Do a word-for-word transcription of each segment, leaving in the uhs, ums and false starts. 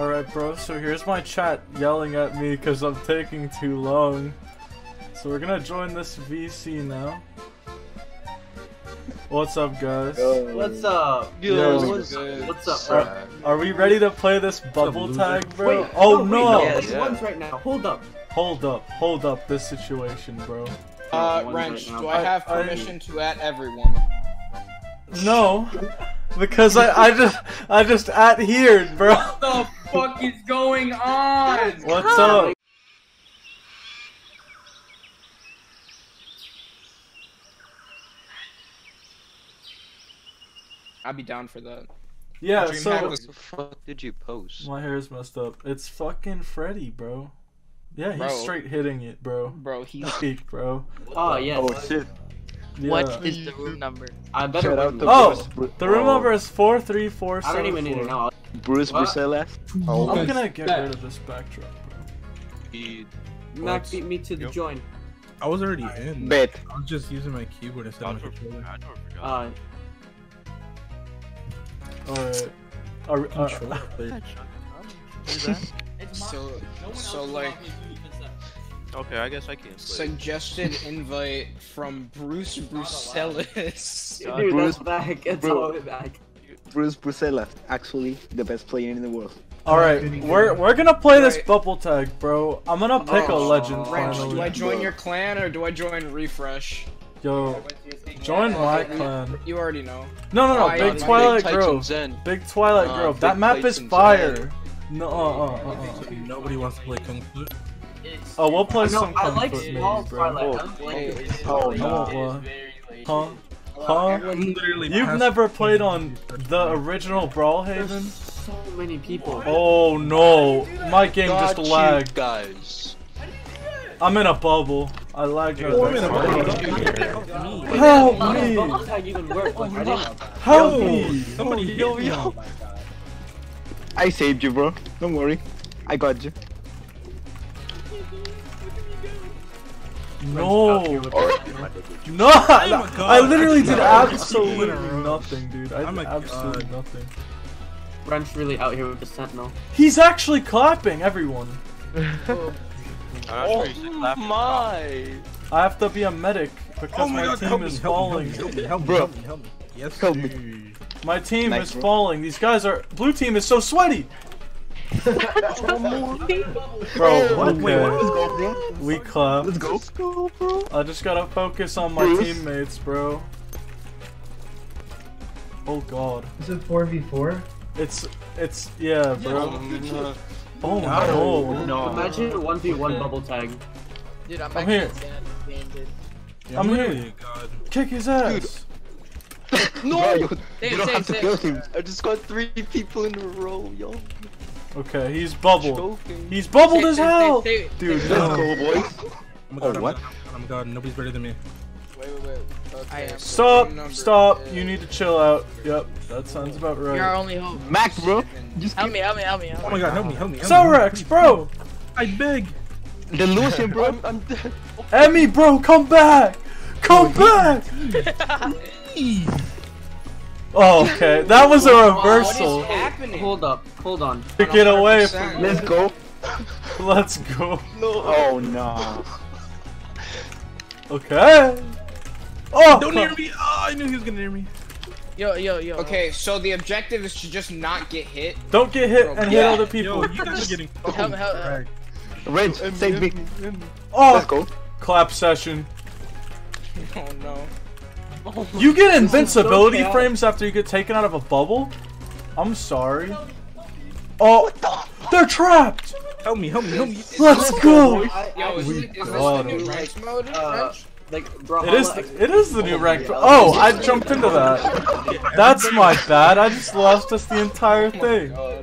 Alright, bro, so here's my chat yelling at me because I'm taking too long. So we're gonna join this V C now. What's up, guys? Yo. What's up? Yo, Yo, what's, what's up, bro? Are, are we ready to play this bubble tag, bro? Wait, oh, no! Wait, no. Yeah. One's right now. Hold up. Hold up. Hold up this situation, bro. Uh, Wrench, right do I have permission I, I... to at everyone? No. Because I, I just I just adhered, bro. What the fuck is going on? What's up? I'd be down for that. Yeah, so what the fuck did you post? My hair's messed up. It's fucking Freddy, bro. Yeah, he's bro. straight hitting it, bro. Bro, he's peak, bro. Oh yeah. Oh shit. Yeah. What is the room number? I better out the Oh, Bruce. the room oh. number is four three four seven. I don't even need to know. Bruce Brucella. Oh, I'm gonna get rid of this backdrop, bro. Mac beat me to the yep. join. I was already I in. Bet. I was just using my keyboard instead of my controller. Uh, Alright. Are, are, are, so, so like. Okay, I guess I can. Suggested invite from Bruce Brucellis. Dude, Bruce back. It's Bruce, all the way back. Bruce Brucellis, actually the best player in the world. All right, we're we're gonna play right. this bubble tag, bro. I'm gonna pick oh, a legend oh, finally. Ranch, do I join bro. your clan or do I join Refresh? Yo, join my clan. You already know. No, no, no. Oh, Big, Twilight Big, Grove. Big Twilight uh, Grove. Big Twilight Grove. That map Titans is fire. Zen. No, uh, uh, uh, uh. Nobody wants to play Kung Fu. Oh, we'll play some Kung Fu maybe, bro. Oh, no, huh? Huh? You've never played on the original Brawl Haven? So many people. Oh, no. My game just lagged. Guys. I'm in a bubble. I lagged. Help me! Help me! Somebody yo, yo. I saved you, bro. Don't worry. I got you. No! No! I literally did absolutely nothing, dude. I did absolutely nothing. Wrench really out here with the Sentinel. He's actually clapping everyone. Oh my! I have to be a medic because my team is falling. Help me! Help me! Yes, help me! My team is falling. These guys are. Blue team is so sweaty. Bro, okay. We clap. Let's go, bro. I just gotta focus on my Bruce. teammates, bro. Oh god. Is it four v four? It's it's yeah, bro. Yeah. Oh no. no. Imagine one v one bubble tag. Dude, I'm, I'm here. Yeah, I'm here. God. Kick his ass. Dude. No! You, you don't have to kill him. I just got three people in a row, yo. Okay, he's bubbled. He's bubbled as hell! Dude, no. Let's go, boys. Oh my god, oh, what? Oh my god, nobody's better than me. Wait, wait, wait. Okay. Stop, stop. You need to chill out. Yep, that sounds about right. You're our only hope. Mac, bro. Just help me, help me, help me. Help oh my god, help me, help me. Help Saurax, me. bro! I beg. Delusion, bro. I'm, I'm dead. Emmy, bro, come back! Come back! Oh, okay, that was a reversal. What is happening? Hold up, hold on. Take it away from Let's go. Let's go. No. Oh no. Okay. Oh. Don't near me. Oh, I knew he was gonna near me. Yo, yo, yo. Okay, so the objective is to just not get hit. Don't get hit and yeah. hit other people. Yo, you guys are getting. Oh, help, help, help. Wrench, save me. Oh. Let's go. Clap session. Oh no. Oh you get invincibility so frames after you get taken out of a bubble? I'm sorry. Oh, what the they're trapped! Help me, help me, help me. Is, Let's is go! I, I, is we this, got is this the new mode? Uh, like, it, is, it is the new rank. Oh, I jumped into that. That's my bad. I just lost us the entire thing. Oh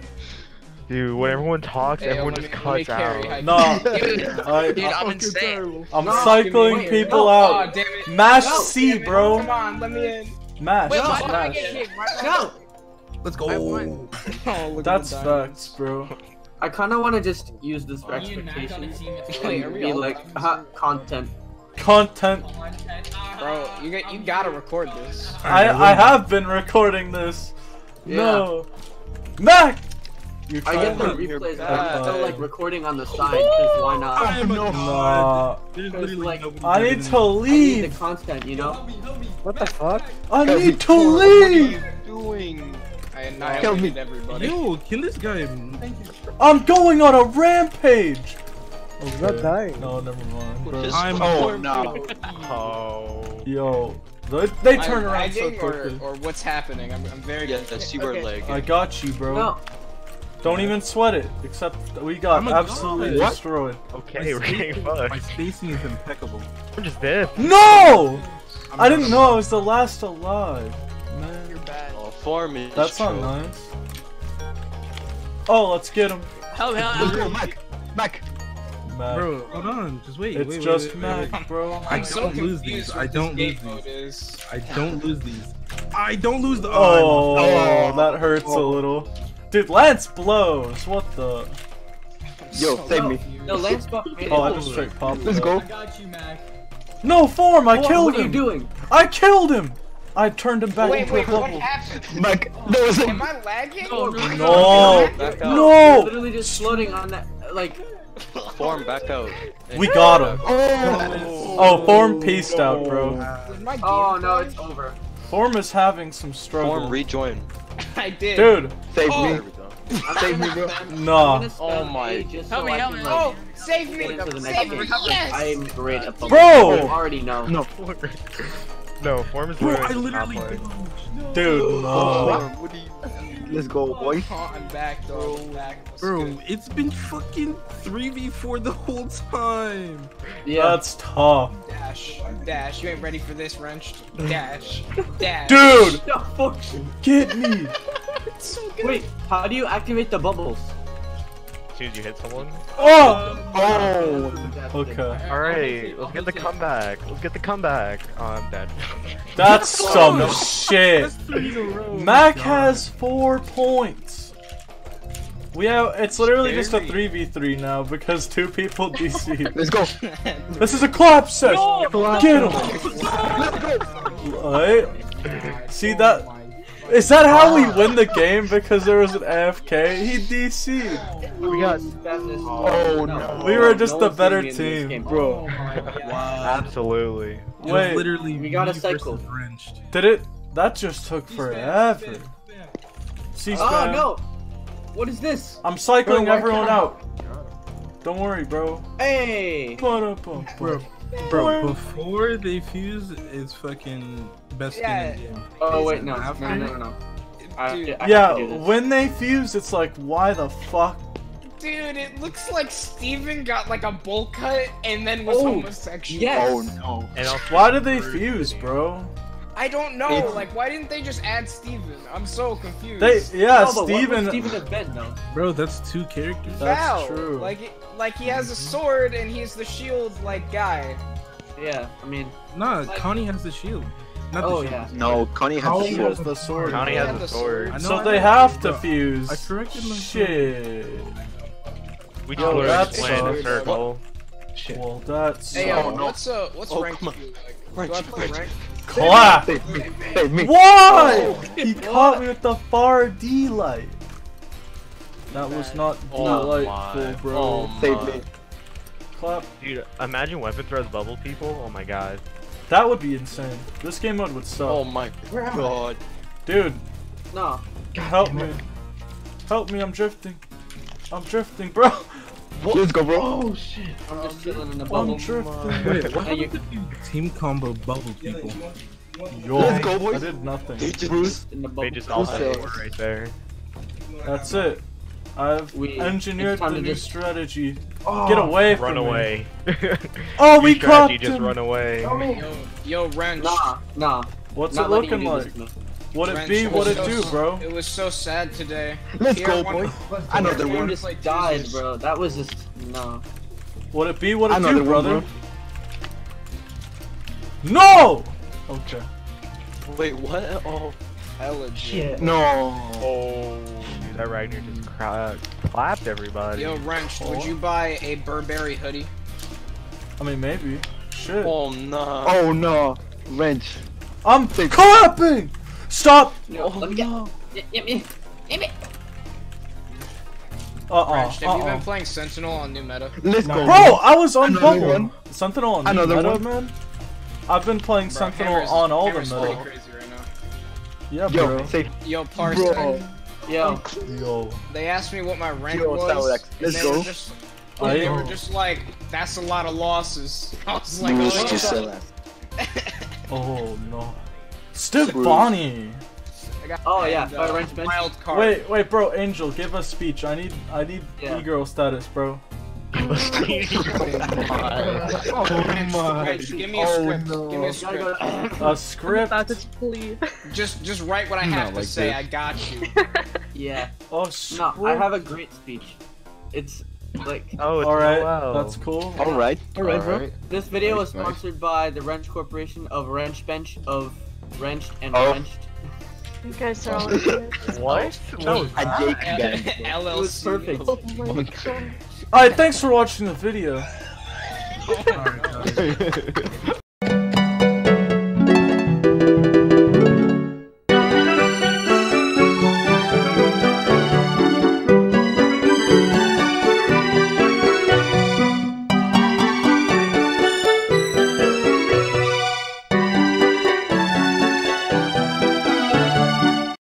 dude, when everyone talks, hey, everyone just cuts out. Carry, I no, dude, I, dude, I'm insane. I'm no, cycling people no, out. Oh, mash no, C, bro. Come on, let me in. Mash, Wait, mash. I get no. Let's go. I won. Oh, that's facts, bro. I kind of want to just use this for expectations and be like, ha, content. Content. Bro, you got, you gotta record this. I, I have been recording this. Yeah. No. Mac. You're I get the replays, but I'm still like recording on the side, because why not? I am no god. Like, I need to leave. I need the content, you know? Help me, help me. What the fuck? I need to leave. What are you doing? I annihilated everybody. Yo, kill this guy. Thank you. I'm going on a rampage. Oh, is that dying? No, never mind. I'm oh no. Oh. Yo. They turn I'm around so quickly. Or, or what's happening? I'm, I'm very good. Yes, you were lagging. I got you, bro. No. Don't even sweat it. Except we got absolutely god. destroyed. What? Okay, we're getting fucked. My spacing is impeccable. We're just dead. No! I'm I didn't know I was the last alive. Man, you're bad. Oh, farm is That's true. not nice. Oh, let's get him. Help! Help! Help! Mac, Mac. Mac. Bro, hold on, just wait. It's wait, just wait, wait, Mac, wait. bro. I don't, so I don't lose these. I don't lose these. I don't lose these. I don't lose the. Oh, oh, oh that hurts oh. a little. Dude, Lance blows! What the? Yo, save me. No, Lance buffed me. Oh, I just straight popped. Let's go. I got you, Mac. No, Form! I killed him! What are you doing? I killed him! I turned him back into a bubble. Wait, wait, what happened? Mac, there was a- Am I lagging? No! No! Literally just floating on that, like... Form, back out. We got him. Oh, Form peaced out, bro. Oh, no, it's over. Form is having some struggle. Form, rejoin. I did. Dude, save oh. me. Save me, bro. No. Oh my. Help me, help me. Oh, save me. Save me. Yes. I am great at bumping. Bro! You already know. No. No, Form is great. I literally. No. Dude, no. Oh, let's go, boy. I'm back, though. Bro, good. It's been fucking three v four the whole time. Yeah. That's tough. Dash. Dash. You ain't ready for this, Wrench. Dash. Dash. Dude! No, fuck. Get me! It's so good. Wait, how do you activate the bubbles? As soon as you hit someone. Oh! Oh! oh. Okay. Alright, let's get the comeback. Let's get the comeback. Oh, I'm dead. That's some oh, shit. That's Mac has four points. We have. It's literally just a three v three now because two people D C. Let's go. This is a collapse session. No, get him. Alright. See that? Is that how we win the game? Because there was an A F K? He D C'd. We got. Oh no. We were just the better team, bro. Oh, wow. Absolutely. Wait. Literally, we got a cycle. Did it? That just took forever. C-span. Oh no. What is this? I'm cycling everyone out. Don't worry, bro. Hey. Bro, before they fuse, it's fucking. Best yeah. game in the game. Oh wait, no, no, no, no. I, I yeah, when they fuse, it's like, why the fuck? Dude, it looks like Steven got like a bowl cut and then was oh, homosexual. Yes. Oh no. And why did they fuse, bro? I don't know. It's... Like, why didn't they just add Steven? I'm so confused. They, yeah, no, Steven. Steven have been though. Bro, that's two characters. That's Val. true. Like, it, like he has a sword and he's the shield like guy. Yeah, I mean. Nah, like, Connie has the shield. Not oh yeah. No, Connie has the sword. the sword. Connie has the sword. Know, so they have to fuse. I corrected my shit. We just oh, that's playing a circle. Shit. Well, that's. Hey, yo, what's uh, what's oh, rank? Like? Rank, do I play rank? Clap. Save me, save me. Why? Oh, he caught me with the far D light. That was not oh, delightful, bro. Oh, save me. Clap. Dude, imagine weapon throws bubble people. Oh my god. That would be insane. This game mode would suck. Oh my god. Dude. Nah. Help me. Help me, I'm drifting. I'm drifting, bro. What? Let's go, bro. Oh shit. I'm just chilling in the bubble. I'm drifting. Wait, what happened to you team combo bubble people? Yo, let's go, boys. I did nothing. They just, in the bubble. They just all had it right there. That's it. I've we, engineered the new just... strategy. Oh, Get away from run away. me. Oh, we caught him. Just run away. Oh. Yo, yo, Wrench. Nah, nah. What's Not it looking like? This. What'd Wrench, it be? What'd it, so, it do, bro? It was so sad today. Let's Here, go, boy. I know the one just like, died, Jesus. bro. That was just no. What'd it be? What'd it do, brother? One, bro. No. Okay. Wait, what? Oh, hella shit. No. Oh. That Ragnar just clapped everybody. Yo, Wrench, oh. would you buy a Burberry hoodie? I mean, maybe. Shit. Oh, no. Oh, no. Wrench. I'm clapping! Stop! No, oh, let me no. get... Get me. Get me. Uh-oh. Wrenchd, have uh-oh. you been playing Sentinel on new meta? Let's go. Bro, I was on both one. Sentinel on new meta, one. man. I've been playing bro, Sentinel Hammer's, on all Hammer's the meta. Crazy right now. Yeah, bro. Yo, safe. Yo, Parson. Bro. Yo. Yo. They asked me what my rank Yo, was. Let's go. Were just, oh, they yo. were just like, that's a lot of losses. I was like, Bruce, oh, just that. Oh no. Stefani. Oh yeah, and, uh, Ranch Bench. Wild card. Wait, wait, bro, Angel, give us speech. I need, I need yeah. e-girl status, bro. Give us speech. Oh my. Give me a script. Oh, no. Give me a script. Go. A script. Please. Just, just write what I have Not to like say. This. I got you. Yeah. Oh script. No, I have a great speech. It's like. Oh, it's all right. Wow. That's cool. All right. All right, bro. All right. This video nice, was sponsored nice. by the Wrench Corporation of Ranch Bench of Wrenchd and oh. Wrenchd. You guys are all What? No, I did that. L L C. It was perfect. Oh Alright, thanks for watching the video. Oh